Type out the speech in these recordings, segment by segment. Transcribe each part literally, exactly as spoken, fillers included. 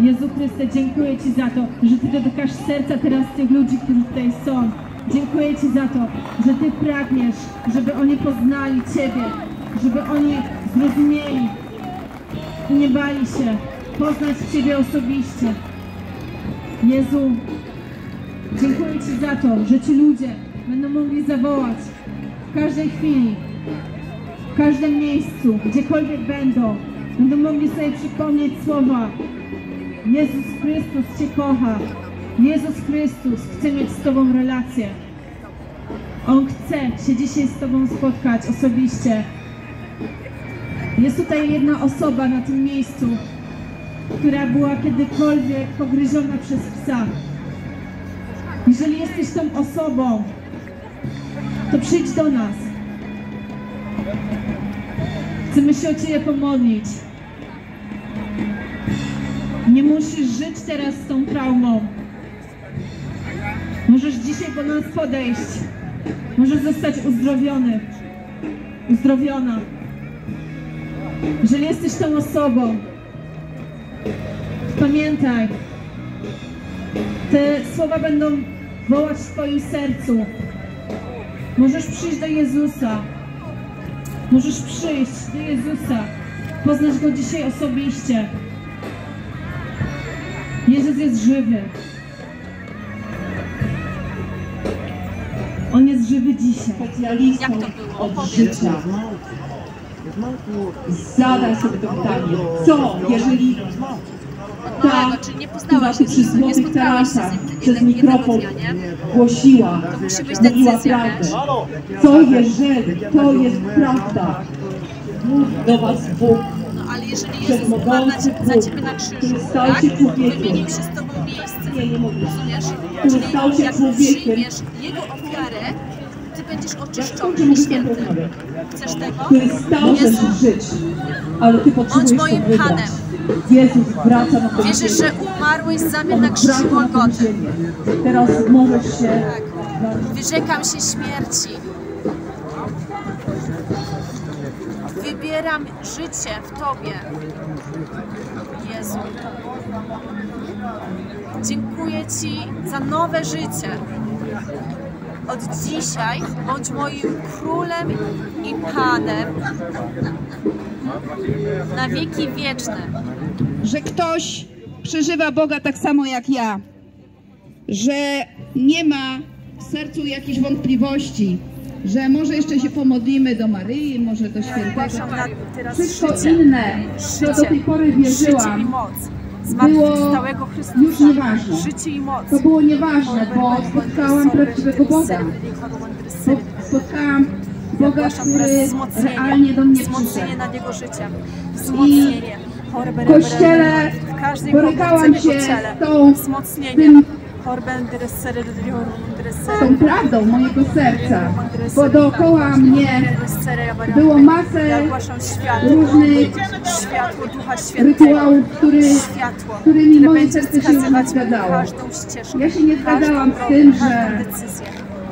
Jezu Chryste, dziękuję Ci za to, że Ty dotykasz serca teraz tych ludzi, którzy tutaj są. Dziękuję Ci za to, że Ty pragniesz, żeby oni poznali Ciebie, żeby oni zrozumieli i nie bali się poznać Ciebie osobiście. Jezu, dziękuję Ci za to, że Ci ludzie będą mogli zawołać w każdej chwili, w każdym miejscu, gdziekolwiek będą, będą mogli sobie przypomnieć słowa: Jezus Chrystus Cię kocha, Jezus Chrystus chce mieć z Tobą relację. On chce się dzisiaj z Tobą spotkać osobiście. Jest tutaj jedna osoba na tym miejscu, która była kiedykolwiek pogryziona przez psa. Jeżeli jesteś tą osobą, to przyjdź do nas. Chcemy się o Ciebie pomodlić. Nie musisz żyć teraz z tą traumą. Możesz dzisiaj do nas podejść. Możesz zostać uzdrowiony, uzdrowiona. Jeżeli jesteś tą osobą, pamiętaj, te słowa będą wołać w Twoim sercu. Możesz przyjść do Jezusa. Możesz przyjść do Jezusa, poznać Go dzisiaj osobiście. Jezus jest żywy. On jest żywy dzisiaj. Specjalistą od życia. Zadaj sobie to pytanie. Co, jeżeli ta, która się przy Złotych Tarasach przez mikrofon głosiła, mówiła prawdę? Co, jeżeli to jest prawda? Mówi do was Bóg. Ale jeżeli Jezus umarł za Ciebie na krzyżu, tak? Wymienił się z Tobą miejsce, rozumiesz? Czyli jak przyjmiesz Jego ofiarę, Ty będziesz oczyszczony i święty. Chcesz tego? Jezu, bądź moim Panem. Wierzę, że umarłeś za mnie na krzyżu Golgoty. Tak. Wyrzekam się śmierci. Wybieram życie w Tobie, Jezu. Dziękuję Ci za nowe życie. Od dzisiaj bądź moim królem i Panem na wieki wieczne. Że ktoś przeżywa Boga tak samo jak ja. Że nie ma w sercu jakichś wątpliwości. Że może jeszcze się pomodlimy do Maryi, może do Świętego. Wszystko inne, co do tej pory wierzyłam, było już nieważne. To było nieważne, bo spotkałam prawdziwego Boga. Spotkałam Boga, który realnie do mnie przyszedł. I w Kościele borykałam się z tą, tym, tą prawdą mojego serca, bo dookoła mnie było masę różnych rytuałów, który, którymi moje serce się nie zgadzało. Ja się nie zgadzałam z tym, że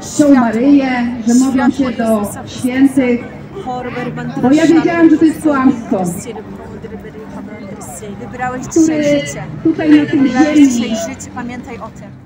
są Maryję, że modlą się do świętych, bo ja wiedziałam, że to jest kłamstwo, które tutaj na tej ziemi. Pamiętaj o tym.